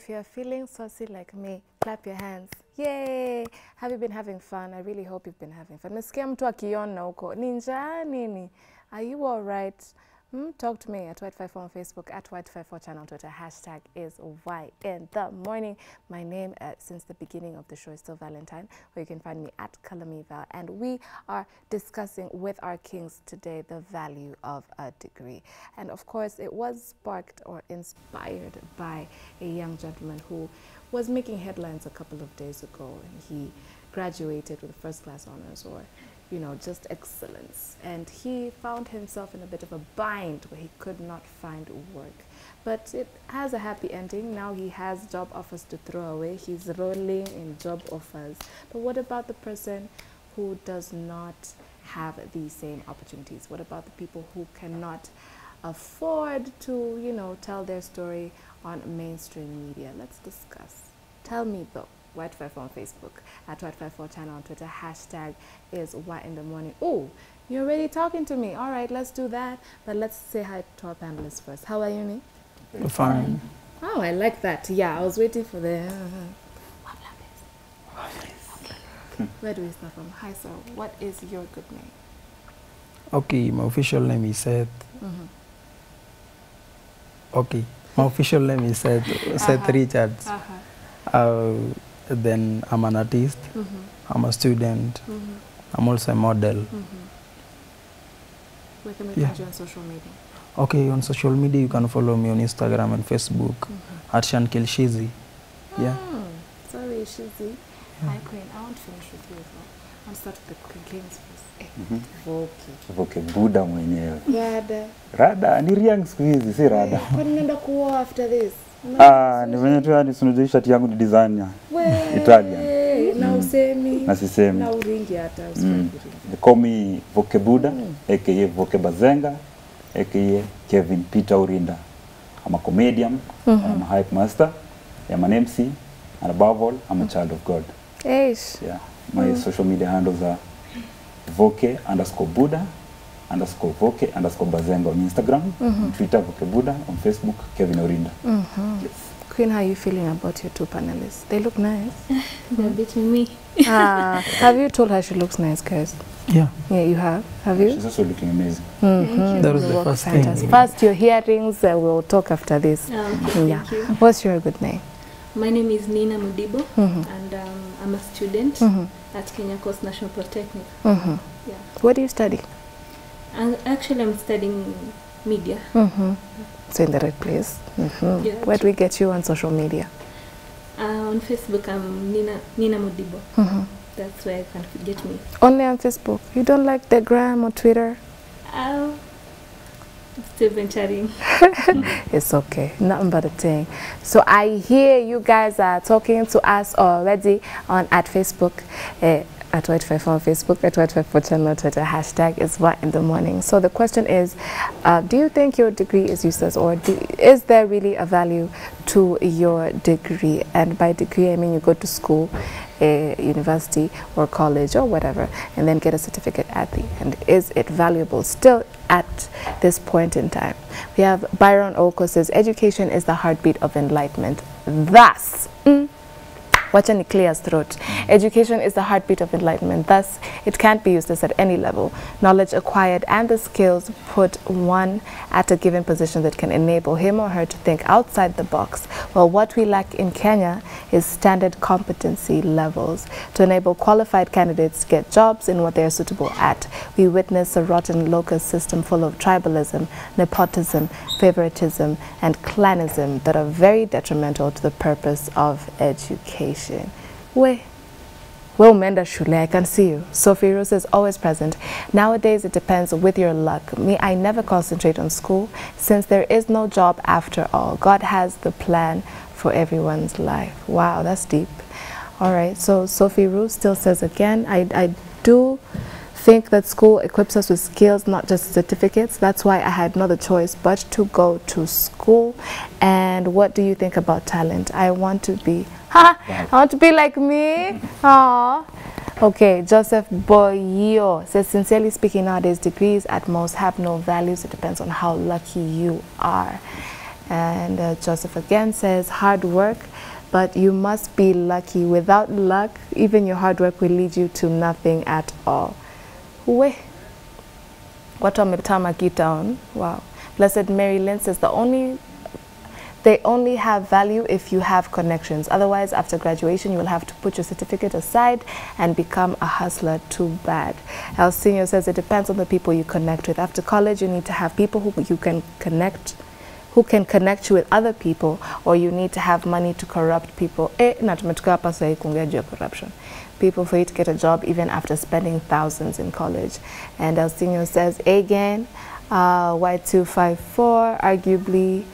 if you're feeling saucy like me, clap your hands. Yay! Have you been having fun? I really hope you've been having fun. Nasikia mtu akiona huko. Ninja nini? Are you all right? Talk to me at Y254 on Facebook, at Y254 Channel Twitter. Hashtag is Y in the morning. My name, since the beginning of the show, is still Valentine, where you can find me at Kalamival. And we are discussing with our kings today the value of a degree. And of course, it was sparked or inspired by a young gentleman who was making headlines a couple of days ago. And he graduated with first class honors, or you know, just excellence. And he found himself in a bit of a bind where he could not find work. But it has a happy ending. Now he has job offers to throw away. He's rolling in job offers. But what about the person who does not have the same opportunities? What about the people who cannot afford to, you know, tell their story on mainstream media? Let's discuss. Tell me, though. Y254 on Facebook, at Y254 Channel on Twitter. Hashtag is Y in the morning. Oh, you're already talking to me. All right, let's do that. But let's say hi to our panelists first. How are you, Ni? I'm fine. Oh, I like that. Yeah, I was waiting for the... Okay. Where do we start from? Hi, sir. What is your good name? Okay, my official name is Seth. Okay, my official name is Seth, Seth Richards. Then I'm an artist, I'm a student, I'm also a model. Where can we find you on social media? Okay, on social media you can follow me on Instagram and Facebook at Shankel Shizi. Sorry, Shizi. Hi, Queen. I want to finish with you as well. I'll start with the kings first. Voki Buddha mwenyewe. Rada, ni riang squeeze, si rada. Kwa nini nenda kuoa after this? Ah, ni mwenye tu yani sunudisha shati yangu ni designer. Italian. Na usemi. Na sisemi. Na uringi hata usemi. They call me Voke Buddha, aka Voke Bazenga, aka Kevin Peter Orinda. I'm a comedian, I'm a hype master, I'm an MC, and above all, I'm a child of God. Yeah. My social media handles are Voke_Buddha. _Voke_Bazenga on Instagram, on Twitter Voke Buddha, on Facebook Kevin Orinda. Yes. Queen, how are you feeling about your two panelists? They look nice. They're beating me. Have you told her she looks nice, guys? Yeah. Yeah, you have. Have you? She's also looking amazing. That was the first thing. First, your hearings. We'll talk after this. Thank you. What's your good name? My name is Nina Mudibo, and I'm a student at Kenya Coast National Polytechnic. Yeah. What do you study? Actually, I'm studying media. So in the right place. Where do we get you on social media? On Facebook, I'm Nina Mudibo. That's where you can get me. Only on Facebook? You don't like the gram or Twitter? Still venturing. It's okay. Nothing but a thing. So I hear you guys are talking to us already on at Facebook. At Y254 on Facebook, at Y254 Channel Twitter. Hashtag is Y in the morning. So the question is, do you think your degree is useless, or is there really a value to your degree? And by degree, I mean you go to school, university or college or whatever, and then get a certificate at the end. Is it valuable still at this point in time? We have Byron Oko says, education is the heartbeat of enlightenment. Thus, watch and clear his throat. Education is the heartbeat of enlightenment. Thus, it can't be useless at any level. Knowledge acquired and the skills put one at a given position that can enable him or her to think outside the box. Well, what we lack in Kenya is standard competency levels to enable qualified candidates to get jobs in what they are suitable at. We witness a rotten local system full of tribalism, nepotism, favoritism, and clanism that are very detrimental to the purpose of education. Well, Menda Shule, I can see you. Sophie Rose is always present. Nowadays, it depends with your luck. Me, I never concentrate on school since there is no job after all. God has the plan for everyone's life. Wow, that's deep. All right, so Sophie Rose still says again, I do think that school equips us with skills, not just certificates. That's why I had no other choice but to go to school. And what do you think about talent? I want to be... I want to be like me. Okay, Joseph Boyo says, sincerely speaking, nowadays degrees at most have no values. It depends on how lucky you are. And Joseph again says, hard work, but you must be lucky. Without luck, even your hard work will lead you to nothing at all. We. Watu wametama kitaon. Wow. Blessed Mary Lynn says, they only have value if you have connections. Otherwise, after graduation, you will have to put your certificate aside and become a hustler. Too bad. Elsinio says, it depends on the people you connect with. After college, you need to have people who you can connect you with other people, or you need to have money to corrupt people. People for you to get a job even after spending thousands in college. And Elsinio says, again, Y254, arguably,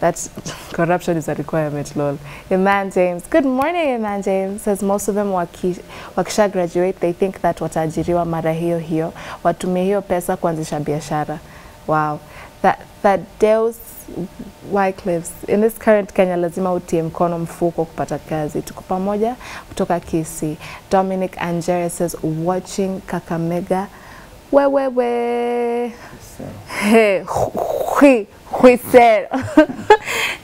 that corruption is a requirement, lol. Iman James, good morning, Iman James, says most of them wakisha graduate, they think that watajiriwa mara hiyo hiyo, watumie hiyo pesa kuanzisha biashara. Wow. That Deus Wycliffs, in this current Kenya, lazima utie mkono mfuko kupata kazi. Tuko pamoja kutoka Kisii. Dominic Angeria says, watching Kakamega. Wewewe. Hey, we said,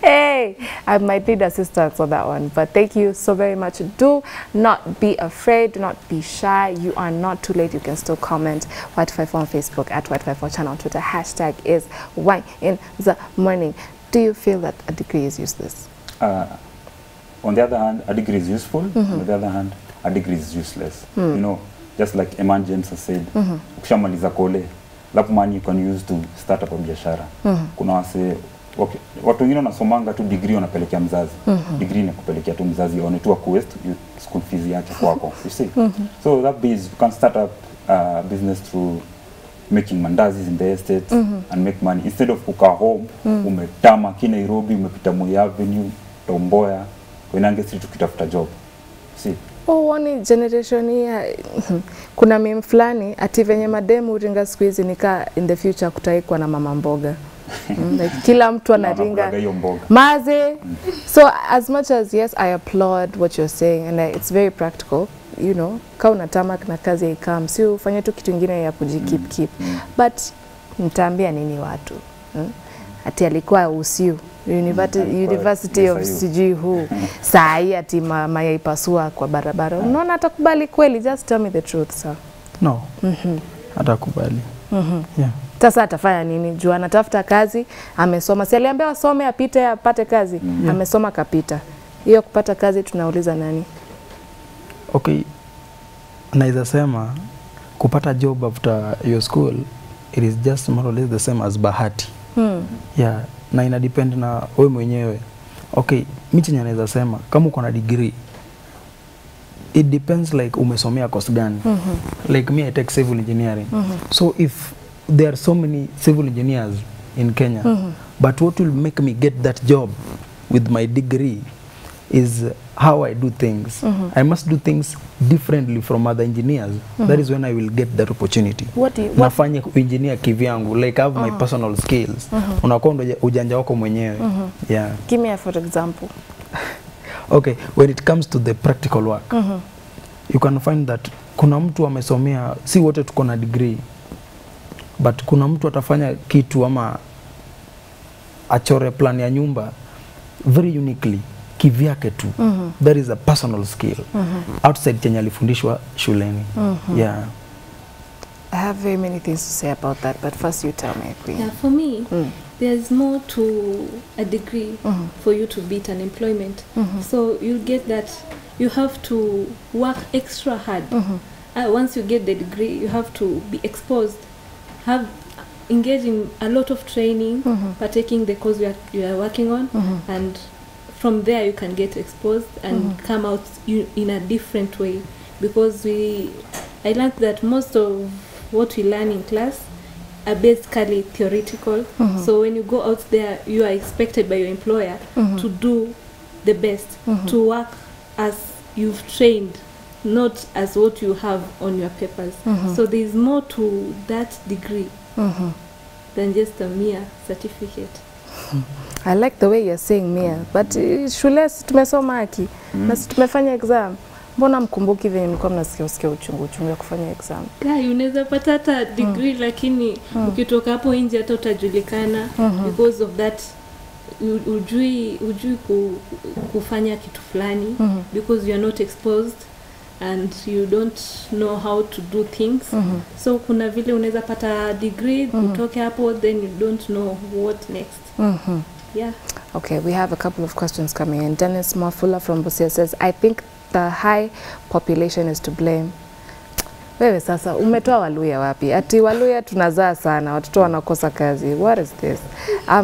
hey, I might need assistance on that one, but thank you so very much. Do not be afraid, do not be shy. You are not too late. You can still comment. Y254 on Facebook, at Y254 Channel on Twitter. Hashtag is Y in the morning. Do you feel that a degree is useless? On the other hand, a degree is useful. Mm-hmm. On the other hand, a degree is useless. Mm. You know, just like Eman James has said, kushamaliza kole. That money you can use to start up a biashara. Kuna wase, watu wengine wanasomanga tu degree wanapelekea mzazi. Degree ni kupelekea tu mzazi aone tu wakuwest school fees yake kwako. You see? So that base you can start up a business through making mandazis in the estate and make money instead of kukaa home. Umetama Kinairobi, umepita Moi Avenue, Tomboya, Koinange Street ukitafuta job. You see? Oh, one generation here. Kuna meme flani ati venye mademu uringa squeeze nika in the future kutaikwa na mama mboga. Like kila mtu anaringa maze. So as much as yes, I applaud what you're saying and it's very practical, you know, ka unatamak na kazi ikam, si ufanye tu kitu kingine ya kujikip keep. But nitaambia nini watu? Ati alikuwa usiu University of Sijui who sahi ati mayaipasua kwa barabara. Unaona atakubali kweli? Just tell me the truth, sir. No. Atakubali. Yeah. Sasa atafanya nini? Juu anatafuta kazi, amesoma. Si aliambiwa asome apite apate kazi. Amesoma kapita. Hiyo kupata kazi tunauliza nani? Okay. Naweza sema kupata job after your school, it is just more or less the same as bahati. Yeah. Na ina depend na wewe mwenyewe. Okay, mimi chenye naweza sema kama uko na degree, it depends like umesomea course gani. Like me, I take civil engineering. So if there are so many civil engineers in Kenya, but what will make me get that job with my degree is how I do things. I must do things differently from other engineers. That is when I will get that opportunity. Nafanya engineer kivyangu, like I have my personal skills. Unakonda ujanja wako mwenyewe. Yeah. Give me a for example. Okay, when it comes to the practical work, you can find that kuna mtu amesomea, si wote tuko na degree, but kuna mtu atafanya kitu ama achore plan ya nyumba very uniquely. Kivyake tu. That is a personal skill. Outside Kenya alifundishwa shuleni. Yeah. I have very many things to say about that, but first you tell me, Queen. Yeah, for me, there's more to a degree for you to beat unemployment. So you get that you have to work extra hard. Once you get the degree, you have to be exposed, engage in a lot of training, partaking the course you are working on, and from there you can get exposed and come out in a different way, because I learned that most of what we learn in class are basically theoretical. So when you go out there, you are expected by your employer to do the best, to work as you've trained, not as what you have on your papers. So there's more to that degree than just a mere certificate. I like the way you're saying Mia, but shule tumesoma haki na tumefanya exam. Mbona mkumbuki venye nilikuwa mnasikia uchungu ya kufanya exam? Yeah, unaweza pata hata degree lakini ukitoka hapo nje hata utajulikana because of that ujui kufanya kitu fulani, because you are not exposed and you don't know how to do things. So kuna vile unaweza pata degree, utoke hapo, then you don't know what next. Yeah. Okay, we have a couple of questions coming in. Dennis Mafula from Busia says, I think the high population is to blame. Wewe sasa umetoa Waluya wapi? Ati Waluya tunazaa sana, watoto wanakosa kazi. What is this?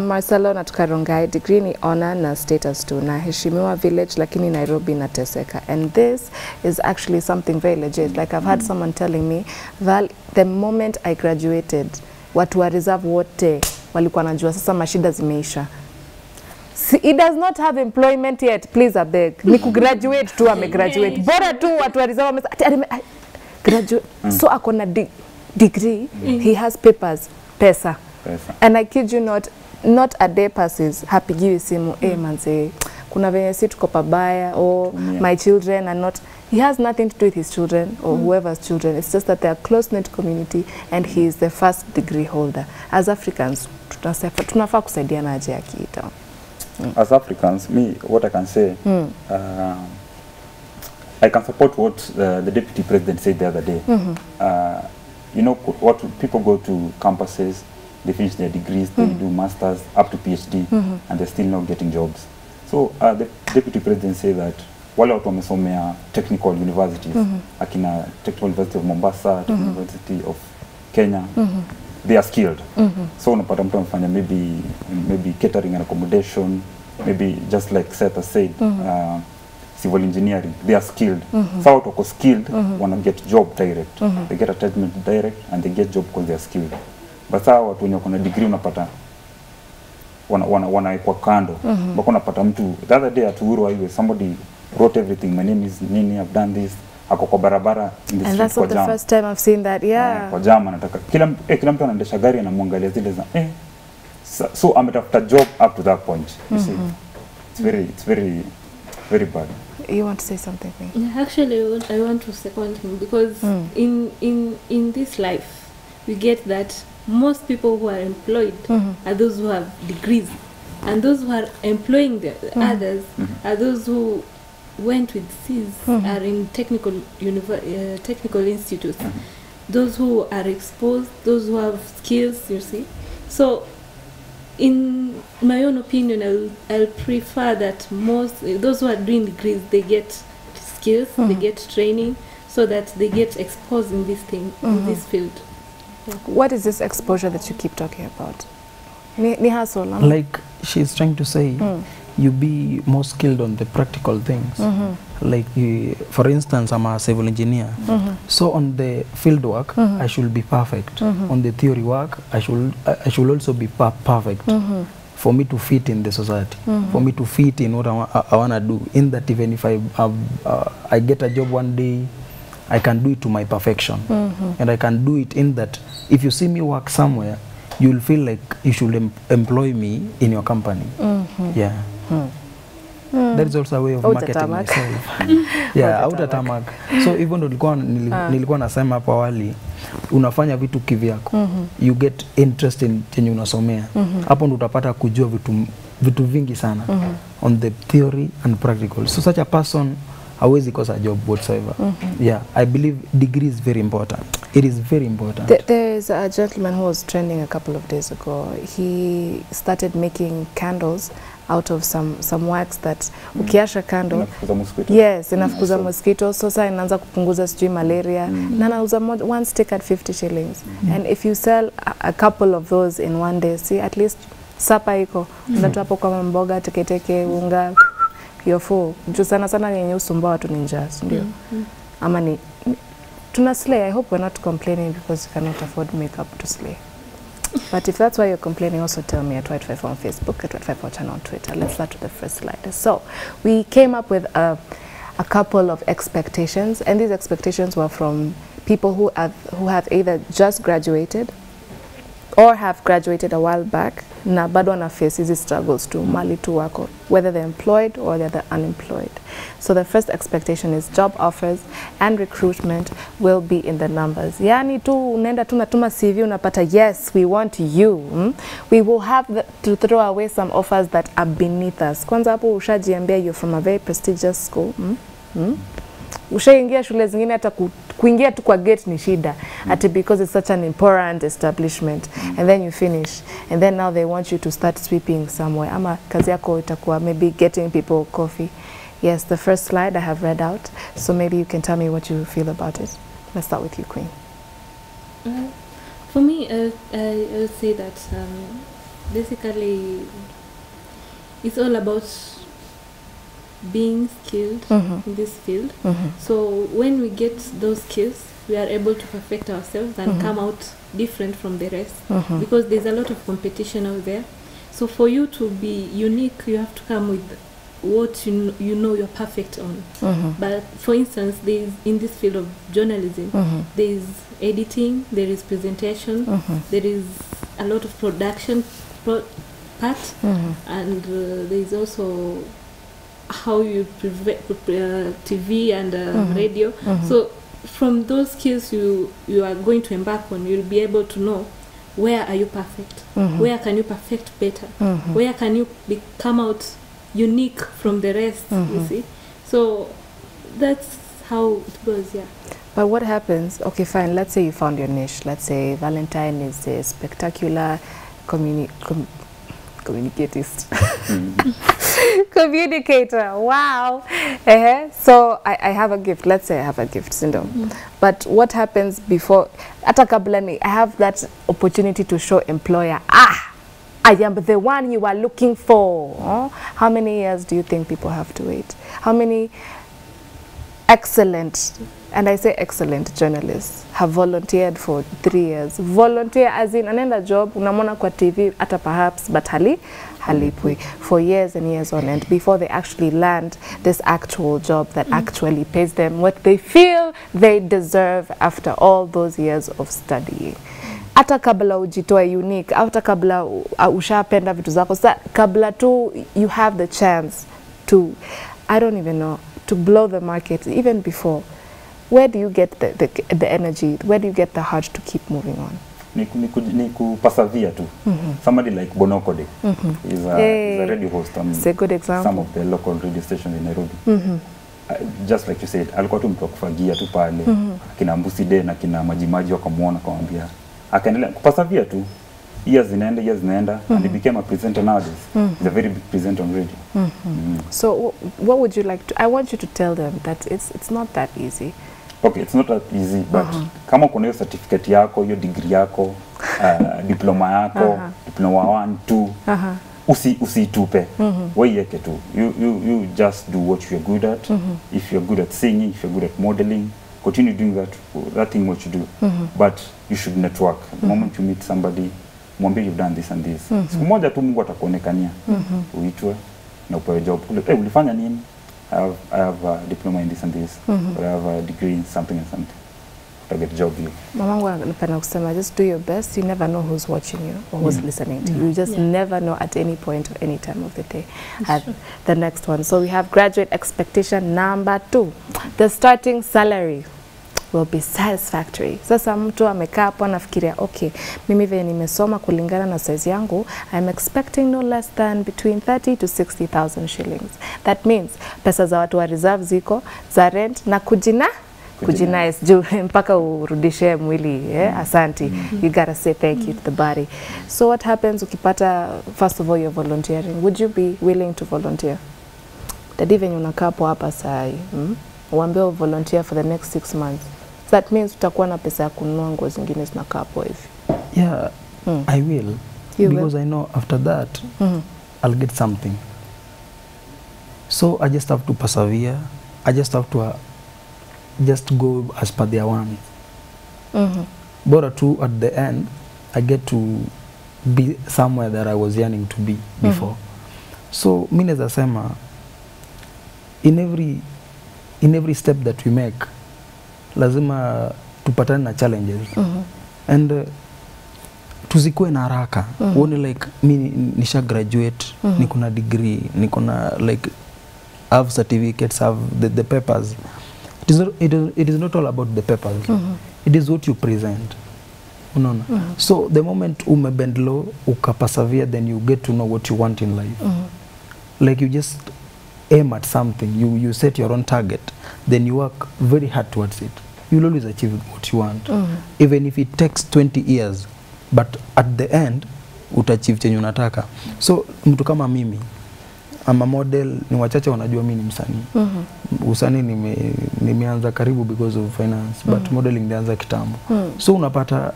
Marcelo Natukarongai, degree ni honor na status tu. Na heshimiwa village lakini Nairobi inateseka. And this is actually something very legit. Like I've had someone telling me that the moment I graduated, watu wa reserve wote walikuwa wanajua sasa mashida zimeisha. He does not have employment yet, please I beg. Niku graduate tu amegraduate. Bora tu watu wa reserve wamesema graduate, so akona degree, he has papers, pesa. And I kid you not, not a day passes, hapigiwi simu, eh manze, kuna venye si tuko pabaya, or my children are not, he has nothing to do with his children, or whoever's children, it's just that they are close-knit community, and he is the first degree holder. As Africans, tunafaa kusaidiana aje akiita. As Africans, me, what I can say, I can support what the deputy president said the other day. You know, what people go to campuses, they finish their degrees, they do masters up to PhD, and they're still not getting jobs. So the deputy president said that wale watu wamesomea technical universities, akina Technical University of Mombasa, Technical University of Kenya, they are skilled. So unapata mtu amefanya maybe catering and accommodation, maybe just like Seth said. Civil engineering, they are skilled. So out of skilled, wanna get job direct. They get attachment direct and they get job because they are skilled. But saa watu wenye kuna degree unapata wanaekwa kando. Bako unapata mtu. The other day at Uhuru Highway, somebody wrote everything. My name is Nini, I've done this. Ako kwa barabara in the street. And that's not the first time I've seen that. Yeah. Kwa jam anataka. Kila mtu anaendesha gari anamwangalia zile za eh. So ametafuta job up to that point. You see. It's very bad. You want to say something? Actually, I want to second him because in this life, we get that most people who are employed are those who have degrees, and those who are employing the others are those who went with C's, are in technical institutes, those who are exposed, those who have skills. You see, so. In my own opinion, I'll prefer that most those who are doing degrees, they get skills, they get training, so that they get exposed in this thing, in this field. What is this exposure that you keep talking about? Like she's trying to say, you be more skilled on the practical things. Like, for instance, I'm a civil engineer. So on the field work, I should be perfect. On the theory work, I should also be perfect for me to fit in the society, for me to fit in what I want to do. In that, even if I get a job one day, I can do it to my perfection. And I can do it in that, if you see me work somewhere, you'll feel like you should employ me in your company. Yeah. That is also a way of marketing myself. Yeah, out-a-tamak. So even though nilikuwa nasema hapo awali, unafanya vitu kivyako. You get interest in chenye unasomea. Hapo ndo utapata kujua vitu vingi sana. On the theory and practical. So such a person hawezi kosa job whatsoever. Yeah, I believe degree is very important. It is very important. There is a gentleman who was trending a couple of days ago. He started making candles out of some wax that ukiasha candle. Inafukuza mosquito. Yes, inafukuza mosquito. So sasa inaanza kupunguza sijui malaria. Na nauza one stick at 50 shillings. And if you sell a couple of those in one day, see, at least sapa iko. Unatoa hapo kwa mboga, teketeke, unga, you're full. Juu sana sana yenye usumba watu ni njaa, ndio. Ama ni tuna slay. I hope we're not complaining because you cannot afford makeup to slay. But if that's why you're complaining, also tell me at Y254 on Facebook, at Y254 Channel on Twitter. Let's start with the first slide. So we came up with a couple of expectations, and these expectations were from people who have either just graduated or have graduated a while back na bado na face hizi struggles to mali tu wako, whether they're employed or they're the unemployed. So the first expectation is job offers and recruitment will be in the numbers. Yani tu unenda tunatuma CV unapata yes we want you. We will have to throw away some offers that are beneath us. Kwanza hapo ushajiambia you're from a very prestigious school. Ushaingia shule zingine hata kuingia tu kwa gate ni shida ati because it's such an important establishment, and then you finish and then now they want you to start sweeping somewhere ama kazi yako itakuwa maybe getting people coffee. Yes, the first slide I have read out, so maybe you can tell me what you feel about it. Let's start with you, Queen. For me, I would say that basically it's all about being skilled in this field. So when we get those skills, we are able to perfect ourselves and come out different from the rest, because there's a lot of competition out there. So for you to be unique, you have to come with what you know you're perfect on. But for instance, in this field of journalism, there is editing, there is presentation, there is a lot of production part, and there is also how you prepare TV and radio. So from those skills you are going to embark on, you'll be able to know where are you perfect, where can you perfect better, where can you come out unique from the rest, you see. So that's how it goes, yeah. But what happens, okay fine, let's say you found your niche, let's say Valentine is a spectacular communicatist. Communicator, wow. So I have a gift, let's say I have a gift syndrome. But what happens before, atakablani, I have that opportunity to show employer, I am the one you are looking for. How many years do you think people have to wait? How many excellent, and I say excellent journalists have volunteered for 3 years? Volunteer as in anenda job, unamona kwa TV, ata perhaps, but halipui for years and years on end before they actually land this actual job that actually pays them what they feel they deserve after all those years of studying. Ata kabla ujitoe unique, ata kabla ushapenda vitu zako, kabla tu you have the chance to, I don't even know, to blow the market even before. Where do you get the energy? Where do you get the heart to keep moving on? Niku persevere too. Somebody like Bonokode is a radio host on some of the local radio stations in Nairobi. Just like you said, alikuwa tu mtu kufagia tu pale, kina Mbuside na kina Majimaji wakamwona akamwambia akaendelea kupersevere tu. Years and years. And he became a presenter nowadays. He's a very big presenter on radio. So what would you like to, I want you to tell them that it's not that easy. Okay, it's not that easy, but kama kuna hiyo certificate yako, hiyo degree yako, diploma yako, diploma 1, 2, usitupe. Waiweke tu. You just do what you're good at. If you're good at singing, if you're good at modeling, continue doing that thing what you do. But you should network. The moment you meet somebody, mwambie you've done this and this. Siku moja tu Mungu atakuonekania. Uitwe na upewe job. Ulifanya nini? I have a diploma in this and this. Or I have a degree in something and something. Get job view. Mamangu anapenda kusema just do your best. You never know who's watching you or who's listening to you. You just never know at any point or any time of the day. The next one. So we have graduate expectation number 2. The starting salary will be satisfactory. Sasa mtu amekaa hapo anafikiria okay, mimi vile nimesoma kulingana na size yangu, I'm expecting no less than between 30 to 60,000 shillings. That means pesa za watu wa reserve ziko, za rent na kujina juu mpaka urudishe mwili, asante. You gotta say thank you to the body. So what happens ukipata, first of all you're volunteering, would you be willing to volunteer? Dadi venye unakaa hapo hapa sahi, uambie volunteer for the next 6 months. That means utakuwa na pesa ya kununua nguo zingine zinakaa hapo hivi. Yeah, I will. You because will? I know after that I'll get something. So I just have to persevere. I just have to just go as per their one. But too, at the end I get to be somewhere that I was yearning to be before. So mimi naweza sema in every step that we make lazima tupatane na challenges. And tuzikue na haraka. Uone like mimi nisha graduate, niko na degree, niko na like have certificates, have the papers. It is not all about the papers. It is what you present. Unaona? So the moment umebend low, ukapasavia, then you get to know what you want in life. Like you just aim at something, you set your own target, then you work very hard towards it. You'll always achieve what you want. Even if it takes 20 years, but at the end, utachieve chenye unataka. So, mtu kama mimi, ama model, ni wachache wanajua mimi ni msanii. Usanii nimeanza karibu because of finance, but modeling nimeanza kitambo. So, unapata,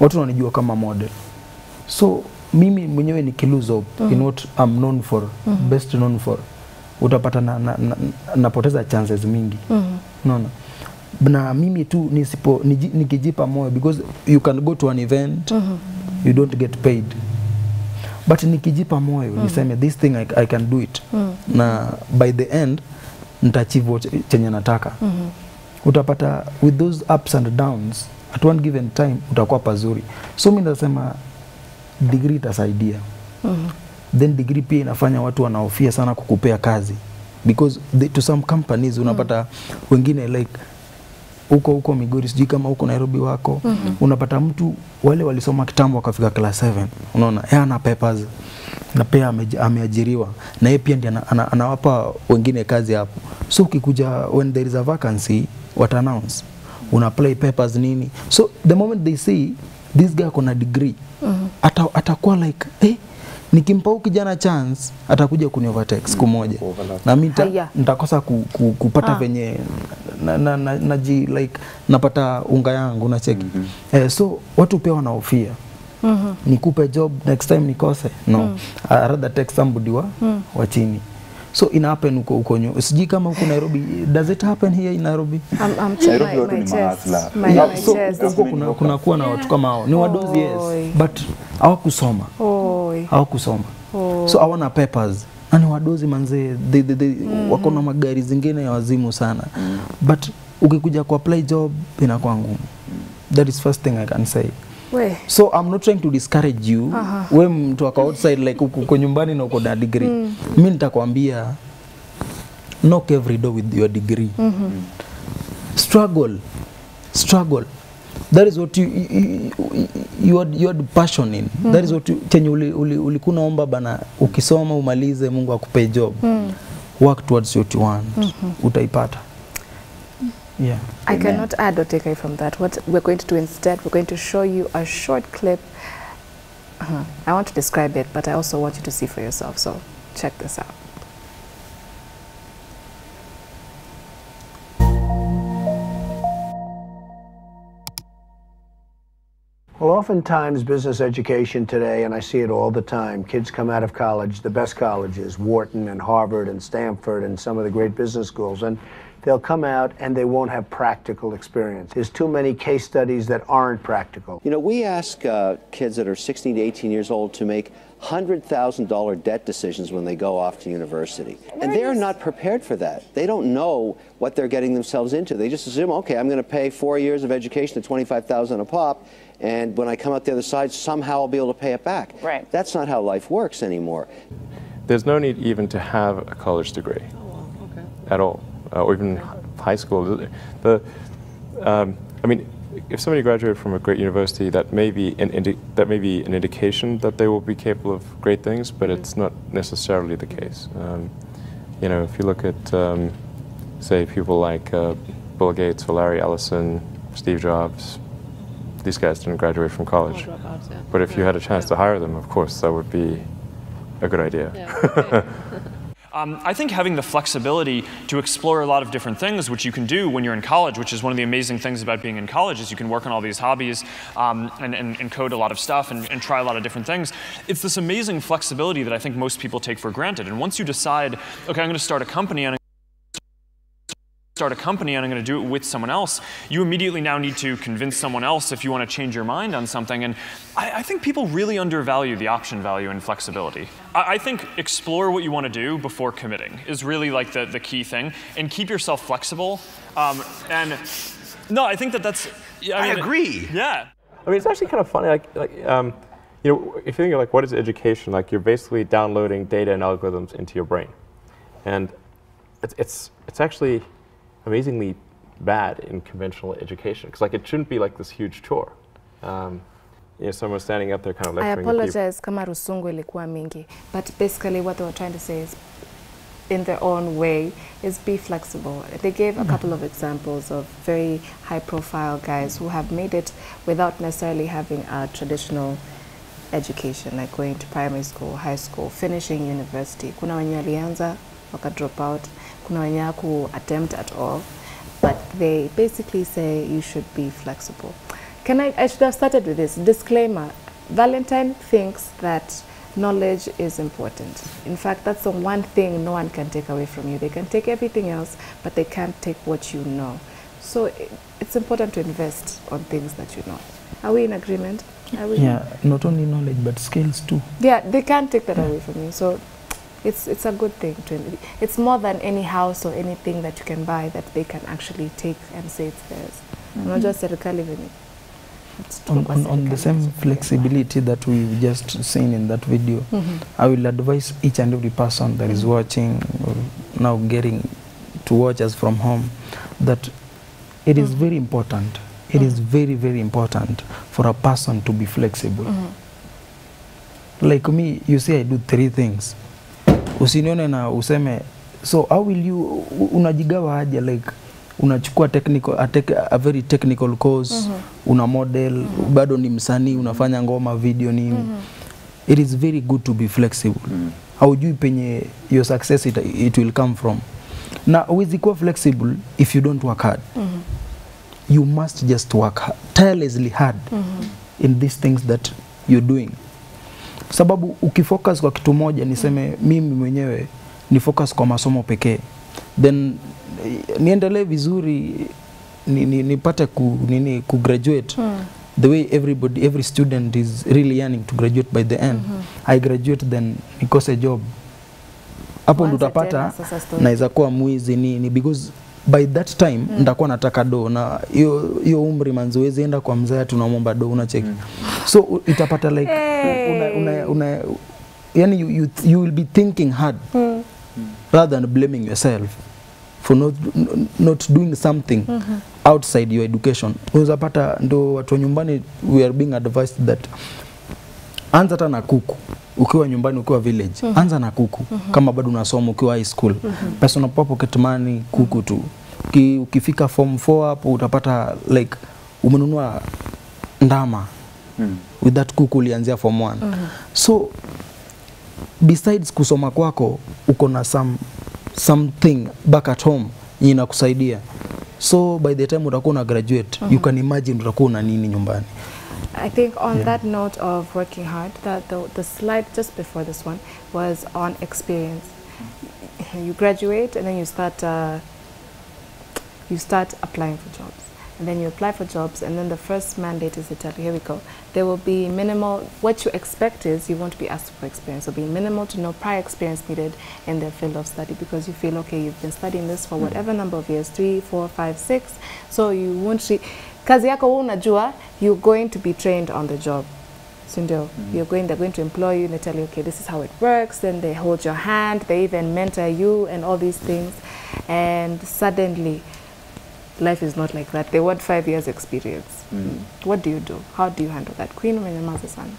watu wanijua kama model. So, mimi mwenyewe nikilose hope in what I'm known for, best known for. Utapata napoteza chances mingi. No, no. Na mimi tu nisipo nikijipa moyo, because you can go to an event, you don't get paid, but nikijipa moyo, niseme this thing I can do it, na by the end nitaachieve chenye nataka. Utapata with those ups and downs at one given time utakuwa pazuri. So mimi nasema degree itasaidia. Then degree pia inafanya watu wanaofia sana kukupea kazi, because to some companies unapata wengine like uko Migori, sijui kama uko Nairobi wako, unapata mtu wale walisoma kitambo wakafika class 7. Unaona, yeye ana papers na pia ameajiriwa, na yeye pia ndiye anawapa wengine kazi hapo. So ukikuja, when there is a vacancy, what announce, una apply papers nini. So the moment they see this guy kuna degree, atakuwa like, eh, nikimpa huyu kijana chance atakuja kuniovertake siku moja, na mimi nitakosa kupata venye like napata unga yangu na cheki. So watu pia wanaofia nikupe job next time nikose, no, I rather take somebody wa chini. So ina happen uko nyo, sijui kama uko Nairobi. Does it happen here in Nairobi? I'm Nairobi watu ni mahasla. So huko kuna kuwa na watu kama hao, ni wadozi, yes, but hawakusoma. So hawana papers, na ni wadozi manzee, wako na magari zingine ya wazimu sana, but ukikuja ku apply job inakuwa ngumu. That is first thing I can say. So I'm not trying to discourage you. Wewe mtu wako outside like uko nyumbani na uko na degree, mimi nitakwambia knock every door with your degree. Struggle. That is what you had passion in. That is what chenye ulikuna omba bana, ukisoma umalize Mungu akupe job. Work towards what you want. Utaipata. Yeah. I cannot add or take away from that. What we're going to do instead, we're going to show you a short clip. I want to describe it, but I also want you to see for yourself. So check this out. Well, oftentimes business education today, and I see it all the time, kids come out of college, the best colleges, Wharton and Harvard and Stanford and some of the great business schools, and they'll come out and they won't have practical experience. There's too many case studies that aren't practical. You know, we ask kids that are 16 to 18 years old to make $100,000 debt decisions when they go off to university. And they're not prepared for that. They don't know what they're getting themselves into. They just assume, okay, I'm going to pay 4 years of education at $25,000 a pop, and when I come out the other side, somehow I'll be able to pay it back. Right. That's not how life works anymore. There's no need even to have a college degree at all, or even high school. I mean, if somebody graduated from a great university, that may be an indication that they will be capable of great things, but it's not necessarily the case. You know, if you look at, say, people like Bill Gates or Larry Ellison, Steve Jobs, these guys didn't graduate from college. But if you had a chance to hire them, of course, that would be a good idea. I think having the flexibility to explore a lot of different things, which you can do when you're in college, which is one of the amazing things about being in college, is you can work on all these hobbies and code a lot of stuff and try a lot of different things. It's this amazing flexibility that I think most people take for granted. And once you decide, okay, I'm going to start a company, and I'm going to do it with someone else, you immediately now need to convince someone else if you want to change your mind on something. And I think people really undervalue the option value and flexibility. I think explore what you want to do before committing is really like the key thing, and keep yourself flexible. And no, I think that's... I mean, I agree. Yeah. I mean, it's actually kind of funny. You know, if you think of like, what is education? Like, you're basically downloading data and algorithms into your brain, and it's actually amazingly bad in conventional education because like it shouldn't be like this huge chore. You know, someone standing up there kind of lecturing. I apologize, kama rusungu ilikuwa mingi, but basically what they were trying to say is, in their own way, is be flexible. They gave a couple of examples of very high-profile guys who have made it without necessarily having a traditional education, like going to primary school, high school, finishing university. Kuna wenye walianza, waka drop out. Kuna wenye haku attempt at all. But they basically say you should be flexible. I should have started with this disclaimer. Valentine thinks that knowledge is important. In fact, that's the one thing no one can take away from you. They can take everything else, but they can't take what you know. So it's important to invest on things that you know. Are we in agreement? Yeah, not only knowledge, but skills too. Yeah, they can't take that away from you. So it's a good thing. It's more than any house or anything that you can buy that they can actually take and say it's theirs. Not just serikali venye. On the same flexibility that we just seen in that video, I will advise each and every person that is watching or now getting to watch us from home that it is very important. It is very, very important for a person to be flexible. Like me, you see, I do three things. Usinione na useme. So how will you unajigawa aje like? Unachukua a very technical course, una model, bado ni msanii, unafanya ngoma video nini. It is very good to be flexible. Haujui penye your success it will come from. Na huwezi kuwa flexible if you don't work hard. You must just work hard, tirelessly hard in these things that you're doing. Sababu ukifocus kwa kitu moja, niseme mimi mwenyewe ni focus kwa masomo pekee. Then niendelee vizuri nipate ku graduate the way every student is really yearning to graduate by the end. I graduate then nikose job hapo ndo utapata naweza kuwa mwizi nini because by that time nitakuwa nataka do na hiyo umri manzoezi enda kwa mzee tunamomba do unacheki so itapata like yani you will be thinking hard rather than blaming yourself for not doing something outside your education. Uzapata ndo watu nyumbani we are being advised that anza ta na kuku ukiwa nyumbani ukiwa village. Anza na kuku kama bado unasoma ukiwa high school. Personal pocket money kuku tu. Ukifika form 4 hapo utapata like umenunua ndama. With that kuku ulianzia form 1. So besides kusoma kwako uko na something back at home inakusaidia. So by the time utakuwa una graduate, you can imagine utakuwa na nini nyumbani. I think on that note of working hard, that the slide just before this one was on experience. You graduate and then you start applying for jobs. And then you apply for jobs, and then the first mandate is to tell you, here we go. There will be minimal, what you expect is you won't be asked for experience. There will be minimal to no prior experience needed in their field of study because you feel, okay, you've been studying this for whatever number of years, 3, 4, 5, 6. So you won't, kazi yako unajua, you're going to be trained on the job. Sindo, they're going to employ you, and they tell you, okay, this is how it works, then they hold your hand, they even mentor you and all these things. And suddenly, life is not like that. They want 5 years experience. What do you do? How do you handle that? Queen Mwenye-Maza-san.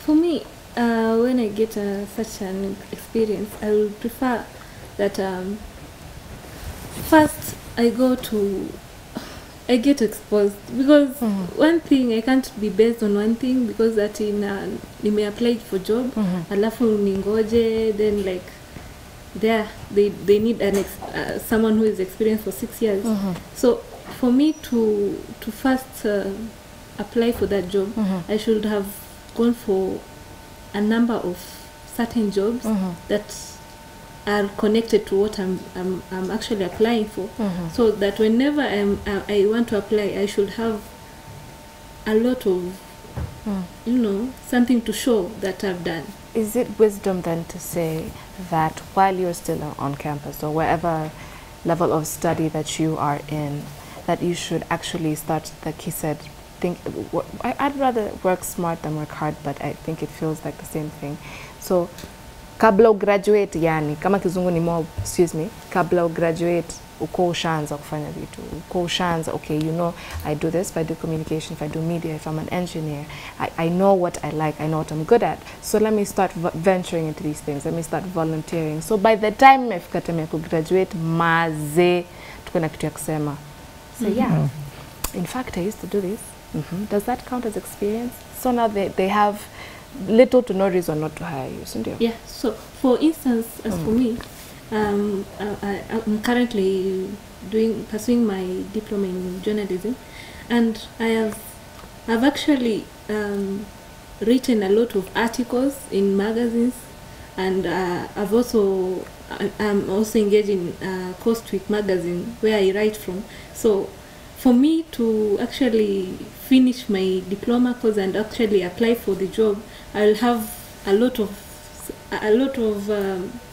For me, when I get such an experience, I would prefer that first I get exposed. Because one thing, I can't be based on one thing because that you may apply for job, alafu ningoje, then like, there they need an someone who is experienced for 6 years. So for me to first apply for that job, I should have gone for a number of certain jobs that are connected to what I'm actually applying for, so that whenever I want to apply, I should have a lot of you know, something to show that I've done. Is it wisdom then to say that while you're still on campus or wherever level of study that you are in, that you should actually start, like he said, think, I'd rather work smart than work hard, but I think it feels like the same thing. So, kabla ugraduate, yani, kama kizungu ni more, excuse me, kabla ugraduate, uko ushaanza kufanya vitu, uko ushaanza, okay, you know, I do this, if I do communication, if I do media, if I'm an engineer, I know what I like, I know what I'm good at, so let me start venturing into these things, let me start volunteering. So by the time mefika time ya kugraduate, maze, tuko na kitu ya kusema. So yeah, in fact, I used to do this. Does that count as experience? So now they have little to no reason not to hire you, isn't it? Yeah, so for instance, as for me, I'm currently pursuing my diploma in journalism, and I've actually written a lot of articles in magazines, and I've also, I'm also engaged in Coast Week magazine where I write from. So for me to actually finish my diploma course and actually apply for the job, I'll have a lot of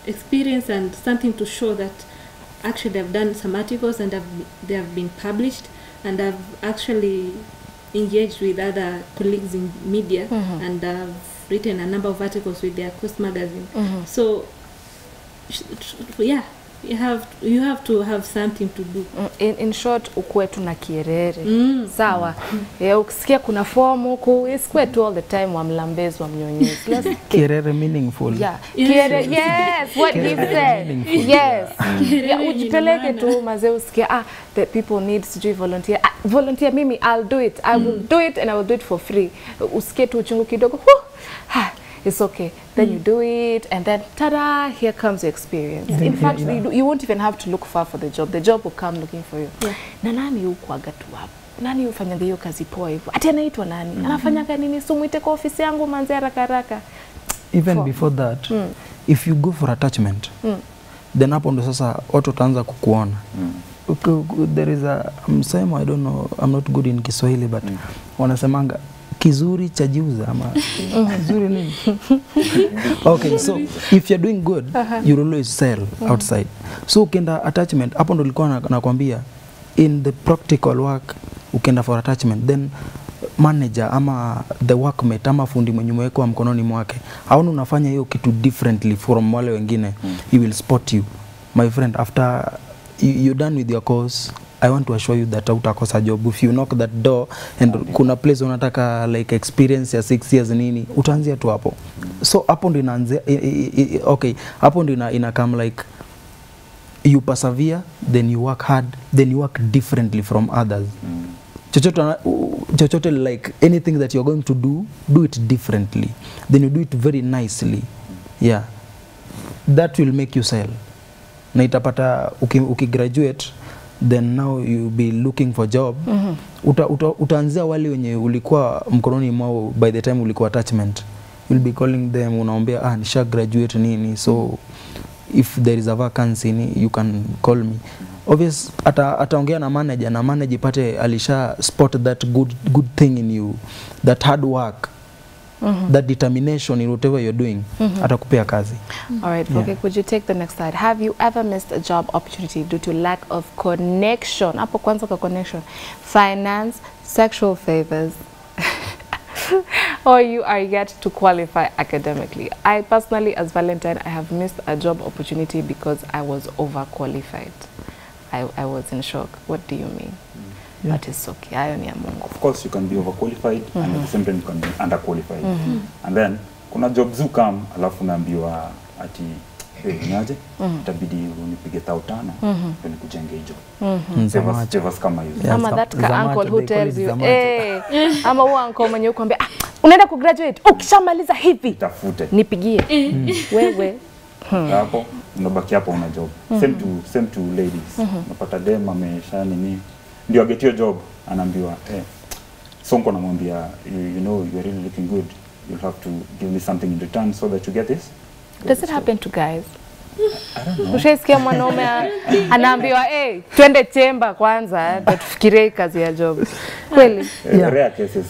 experience and something to show that actually I've done some articles and they have been published, and I've actually engaged with other colleagues in media, and I've written a number of articles with their Coast magazine. So yeah, you have to have something to do. In short, ukue tu na kierere. Sawa. Ukisikia kuna form huku, isikue tu all the time wa mlambezo wa mnyonyezi. Kierere meaningful. Yeah. Kierere, yes, what he said. Yes. Ujipeleke tu maze usikia, ah, the people need to do volunteer. Volunteer mimi, I'll do it. I will do it and I will do it for free. Usikia tu uchungu kidogo. It's okay. Then you do it, and then ta-da! Here comes your experience. Yeah. In fact, you won't even have to look far for the job. The job will come looking for you. Na nani ukuaga tu hapo? Nani ufanya hiyo kazi poa hivyo? Ati anaitwa nani? Anafanya kanini? Sumuite kwa ofisi yangu manze haraka. Even before that, if you go for attachment, then hapo ndo sasa watu wataanza kukuona. There is a msemo, I don't know, I'm not good in Kiswahili, but wanasemanga kizuri cha jiuza ama kizuri nini. Okay, so if you're doing good, you will always sell outside. So ukienda attachment, hapo ndo nilikuwa nakwambia, in the practical work ukienda for attachment, then manager ama the workmate ama fundi mwenye umewekwa mkononi mwake haona unafanya hiyo kitu differently from wale wengine, he will spot you. My friend, after you're done with your course, I want to assure you that hautakosa job. If you knock that door and kuna place unataka like experience ya 6 years nini, utaanzia tu hapo. So hapo ndo inaanzia, okay, hapo ndo inakam like you persevere, then you work hard, then you work differently from others. Chochote like anything that you're going to do, do it differently. Then you do it very nicely. Yeah. That will make you sell. Na itapata ukigraduate, then now you'll be looking for job. Utaanzia wale wenye ulikuwa mkononi mwao by the time ulikuwa attachment. You'll be calling them, unaombea, ah, nisha graduate nini, so if there is a vacancy, you can call me. Obvious, ataongea na manager ipate alisha spot that good thing in you, that hard work, that determination in whatever you're doing, atakupea kazi. All right, Voke, could you take the next slide? Have you ever missed a job opportunity due to lack of connection? Hapo kwanza kwa connection. Finance, sexual favors, or you are yet to qualify academically. I personally, as Valentine, I have missed a job opportunity because I was overqualified. I was in shock. What do you mean? But it's okay. Of course, you can be overqualified, and at the same time, you can be underqualified. And then, kuna jobs who come, alafu naambiwa ati, hey, nyaje, itabidi unipige 5,000, ndio nikujengee job. Sevas kama hizo. Ama that uncle who tells you, hey, ama huo uncle mwenye ukwambia, ah, unaenda kugraduate, ukishamaliza hivi, tafute, nipigie. Wewe. Hapo, unabaki hapo una job. Same to ladies. Unapata dem amesha nini, ndio get your job, anaambiwa eh, sonko namwambia, you know, you are really looking good, you'll have to give me something in return so that you get this. Does it happen to guys? I don't know. Ushaisikia mwanaume anaambiwa eh, twende chemba kwanza tufikirie kazi ya job. Kweli? Rare cases.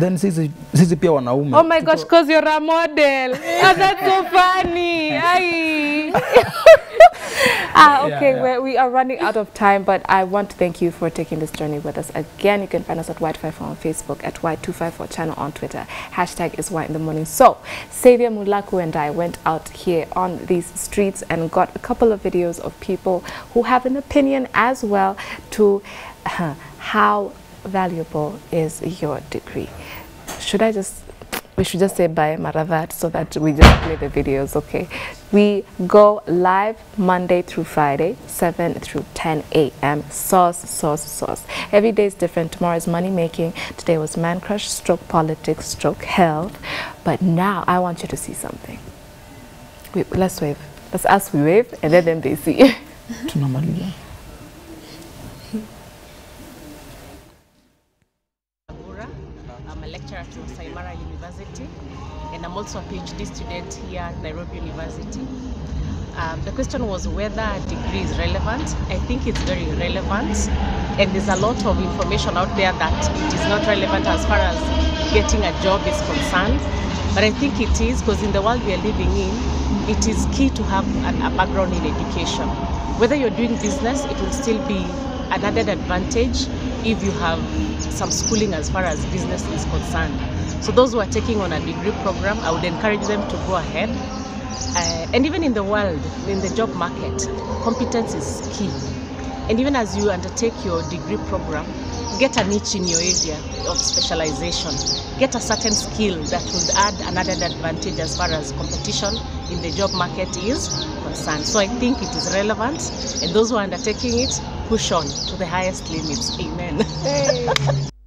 Then sisi pia wanaume. Oh my gosh, cause you're a model. That's so funny. Ai. We are running out of time, but I want to thank you for taking this journey with us. Again, you can find us at Y254 on Facebook, at Y254 Channel on Twitter. Hashtag is Y in the morning. So, Xavier Mulaku and I went out here on these streets and got a couple of videos of people who have an opinion as well to how valuable is your degree. We should just say bye, Maravat, so that we just play the videos, okay? We go live Monday through Friday, 7 through 10 a.m. Sauce. Every day is different. Tomorrow is money making. Today was man crush, stroke politics, stroke health. But now I want you to see something. Wait, let's wave. Let's ask we wave and let them they see. And I'm also a PhD student here at Nairobi University. The question was whether a degree is relevant. I think it's very relevant, and there's a lot of information out there that it is not relevant as far as getting a job is concerned. But I think it is, because in the world we are living in, it is key to have a background in education. Whether you're doing business, it will still be an added advantage if you have some schooling as far as business is concerned. So those who are taking on a degree program, I would encourage them to go ahead. And even in the world, in the job market, competence is key. And even as you undertake your degree program, get a niche in your area of specialization. Get a certain skill that would add another advantage as far as competition in the job market is concerned. So I think it is relevant, and those who are undertaking it, push on to the highest limits. Amen. Hey.